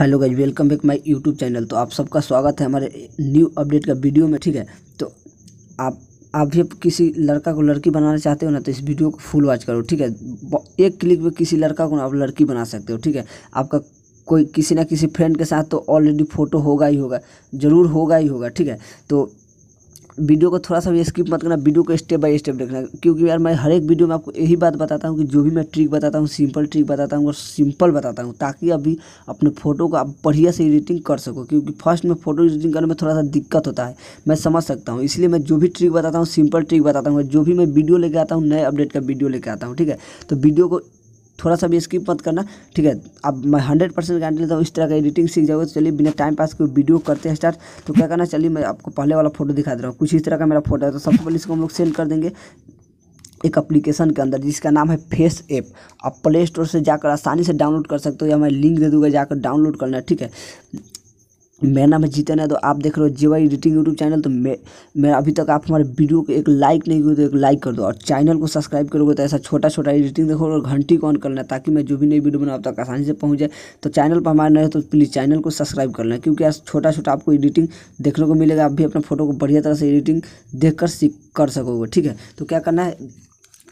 Hello guys, welcome back my YouTube channel. तो आप सबका स्वागत है हमारे न्यू अपडेट का वीडियो में। ठीक है, तो आप भी किसी लड़का को लड़की बनाना चाहते हो ना, तो इस वीडियो को फुल वॉच करो। ठीक है, एक क्लिक पे किसी लड़का को आप लड़की बना सकते हो। ठीक है, आपका कोई किसी ना किसी फ्रेंड के साथ तो ऑलरेडी फ़ोटो होगा ही होगा, ज़रूर होगा ही होगा। ठीक है, तो वीडियो को थोड़ा सा भी स्किप मत करना, वीडियो को स्टेप बाय स्टेप देखना, क्योंकि यार मैं हर एक वीडियो में आपको यही बात बताता हूँ कि जो भी मैं ट्रिक बताता हूँ, सिंपल ट्रिक बताता हूँ और सिंपल बताता हूँ, ताकि अभी अपने फ़ोटो को आप बढ़िया से एडिटिंग कर सको। क्योंकि फर्स्ट में फ़ोटो एडिटिंग करने में थोड़ा सा दिक्कत होता है, मैं समझ सकता हूँ। इसलिए मैं जो भी ट्रिक बताता हूँ, सिंपल ट्रिक बताता हूँ, जो भी मैं वीडियो लेकर आता हूँ, नए अपडेट का वीडियो लेकर आता हूँ। ठीक है, तो वीडियो को थोड़ा सा भी स्किप मत करना। ठीक है, अब मैं 100% गारंटी लेता हूँ इस तरह का एडिटिंग सीख जाओगे। तो चलिए बिना टाइम पास के वीडियो करते हैं स्टार्ट। तो क्या करना, चलिए मैं आपको पहले वाला फोटो दिखा दे रहा हूँ। कुछ इस तरह का मेरा फोटो है। तो सबसे पहले इसको हम लोग सेंड कर देंगे एक एप्लीकेशन के अंदर, जिसका नाम है फेस ऐप। आप प्ले स्टोर से जाकर आसानी से डाउनलोड कर सकते हो, या मैं लिंक दे दूँगा, जाकर डाउनलोड करना। ठीक है, मेरा नाम है जीतन है। तो आप देख रहे हो जेवाई एडिटिंग यूट्यूब चैनल। तो मेरा अभी तक आप हमारे वीडियो को एक लाइक नहीं करो तो एक लाइक कर दो, और चैनल को सब्सक्राइब करोगे तो ऐसा छोटा छोटा एडिटिंग देखो और घंटी को ऑन करना, ताकि मैं जो भी नई वीडियो बनाऊँ आप तक आसानी से पहुँच जाए। तो चैनल पर हमारे नए हो तो प्लीज़ चैनल को सब्सक्राइब कर लें, क्योंकि आज छोटा छोटा आपको एडिटिंग देखने को मिलेगा। आप भी अपने फोटो को बढ़िया तरह से एडिटिंग देख कर सीख कर सकोगे। ठीक है, तो क्या करना है,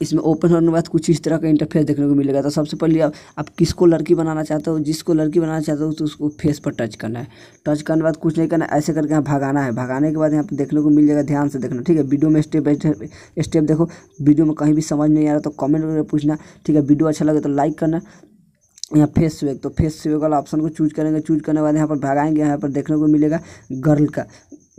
इसमें ओपन होने के बाद कुछ इस तरह का इंटरफेस देखने को मिलेगा। तो सबसे पहले आप किसको लड़की बनाना चाहते हो, जिसको लड़की बनाना चाहते हो, तो उसको फेस पर टच करना है। टच करने के बाद कुछ नहीं करना, ऐसे करके यहाँ भगाना है। भगाने के बाद यहाँ पर देखने को मिल जाएगा, ध्यान से देखना। ठीक है, वीडियो में स्टेप बाई स्टेप देखो। वीडियो में कहीं भी समझ नहीं आ रहा तो कमेंट करके पूछना। ठीक है, वीडियो अच्छा लगे तो लाइक करना। यहाँ फेस स्वैग, तो फेस स्वैग वाला ऑप्शन को चूज करेंगे। चूज करने के बाद यहाँ पर भगाएंगे, यहाँ पर देखने को मिलेगा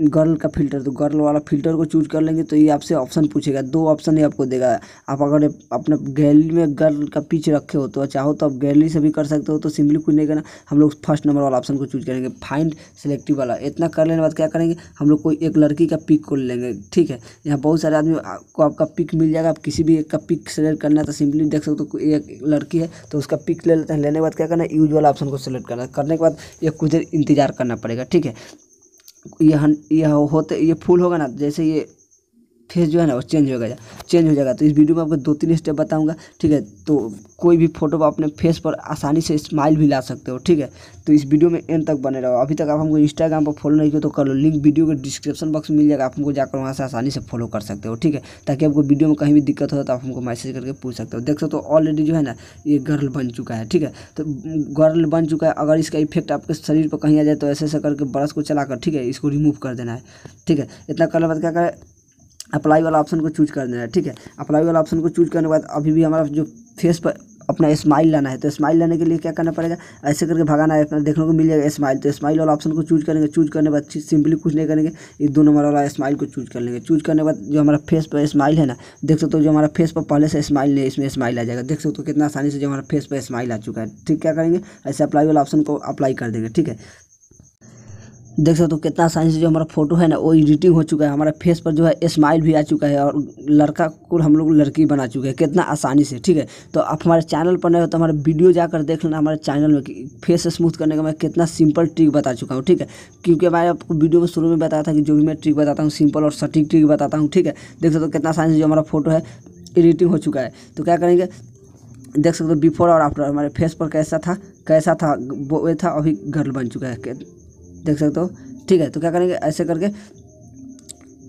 गर्ल का फिल्टर। तो गर्ल वाला फिल्टर को चूज कर लेंगे। तो ये आपसे ऑप्शन पूछेगा, दो ऑप्शन ही आपको देगा। आप अगर अपने गैलरी में गर्ल का पिच रखे हो तो चाहो तो आप गैलरी से भी कर सकते हो। तो सिंपली कुछ नहीं करना, हम लोग फर्स्ट नंबर वाला ऑप्शन को चूज करेंगे, फाइंड सिलेक्टिव वाला। इतना कर लेने के बाद क्या करेंगे, हम लोग कोई एक लड़की का पिक को लेंगे। ठीक है, यहाँ बहुत सारे आदमी को आपका पिक मिल जाएगा, आप किसी भी एक का पिक सेलेक्ट करना है। तो सिंपली देख सकते हो एक लड़की है, तो उसका पिक ले लेते हैं। लेने के बाद क्या करना है, यूज वाला ऑप्शन को सेलेक्ट करना। करने के बाद ये कुछ देर इंतजार करना पड़ेगा। ठीक है, ये फुल होगा ना, जैसे ये फेस जो है ना वो चेंज हो जाएगा। तो इस वीडियो में आपको 2-3 स्टेप बताऊंगा। ठीक है, तो कोई भी फोटो पर अपने फेस पर आसानी से स्माइल भी ला सकते हो। ठीक है, तो इस वीडियो में एंड तक बने रहो। अभी तक आप हमको इंस्टाग्राम पर फॉलो नहीं किया तो कर लो, लिंक वीडियो के डिस्क्रिप्शन बॉक्स में मिल जाएगा। आप हमको जाकर वहाँ से आसानी से फॉलो कर सकते हो। ठीक है, ताकि आपको वीडियो में कहीं भी दिक्कत हो तो आप हमको मैसेज करके पूछ सकते हो। देख सकते हो ऑलरेडी जो है ना ये गर्ल बन चुका है। ठीक है, तो गर्ल बन चुका है। अगर इसका इफेक्ट आपके शरीर पर कहीं आ जाए तो ऐसे ऐसे करके ब्रश को चलाकर, ठीक है, इसको रिमूव कर देना है। ठीक है, इतना करने के बाद क्या करें, अप्लाई वाला ऑप्शन को चूज कर देना है। ठीक है, अप्लाई वाला ऑप्शन को चूज करने के बाद अभी भी हमारा जो फेस पर अपना स्माइल लाना है, तो स्माइल लाने के लिए क्या करना पड़ेगा, ऐसे करके भगाना है। अपना देखने को मिल जाएगा स्माइल, तो स्माइल वाला ऑप्शन को चूज करेंगे। चूज करने के बाद सिंपली कुछ नहीं करेंगे, ये 2 नंबर वाला स्माइल को चूज कर लेंगे। चूज करने के बाद जो हमारा फेस पर स्माइल है ना, देख सकते हो जो हमारा फेस पर पहले से स्माइल नहीं है, इसमें स्माइल आ जाएगा। देख सकते हो कितना आसानी से जो हमारा फेस पर स्माइल आ चुका है। ठीक, क्या करेंगे, ऐसे अप्लाई वाला ऑप्शन को अप्लाई कर देंगे। ठीक है, देख सकते हो कितना आसानी से जो हमारा फोटो है ना वो एडिटिंग हो चुका है। हमारे फेस पर जो है स्माइल भी आ चुका है, और लड़का को हम लोग लड़की बना चुके हैं कितना आसानी से। ठीक है, तो आप हमारे चैनल पर नए हो तो हमारे वीडियो जाकर देख लेना, हमारे चैनल में कि फेस स्मूथ करने का मैं कितना सिंपल ट्रिक बता चुका हूँ। ठीक है, क्योंकि मैं आपको वीडियो में शुरू में बताया था कि जो भी मैं ट्रिक बताता हूँ सिंपल और सटीक ट्रिक बताता हूँ। ठीक है, देख सकते हो कितना आसानी से जो हमारा फोटो है एडिटिंग हो चुका है। तो क्या करेंगे, देख सकते हो बिफोर और आफ्टर हमारे फेस पर कैसा था वो था, अभी गर्ल बन चुका है, देख सकते हो। ठीक है, तो क्या करेंगे, ऐसे करके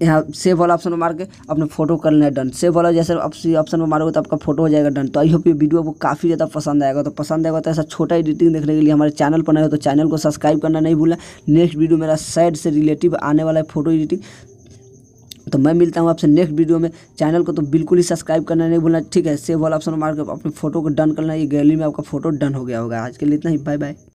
यहाँ सेव वाला ऑप्शन में मार के अपने फोटो कर लेना है डन। सेव वाला जैसे ऑप्शन में मारोगे तो आपका फोटो हो जाएगा डन। तो आई होप ये वीडियो आपको काफ़ी ज़्यादा पसंद आएगा। तो ऐसा छोटा एडिटिंग देखने के लिए हमारे चैनल पर नए हो तो चैनल को सब्सक्राइब करना नहीं भूलना। नेक्स्ट वीडियो मेरा सैड से रिलेटिव आने वाला है फोटो एडिटिंग, तो मैं मिलता हूँ आपसे नेक्स्ट वीडियो में। चैनल को तो बिल्कुल ही सब्सक्राइब करना नहीं भूलना। ठीक है, सेव वाला ऑप्शन में मार के अपने फोटो को डन करना। ये गैलरी में आपका फोटो डन हो गया होगा। आज के लिए इतना ही, बाय बाय।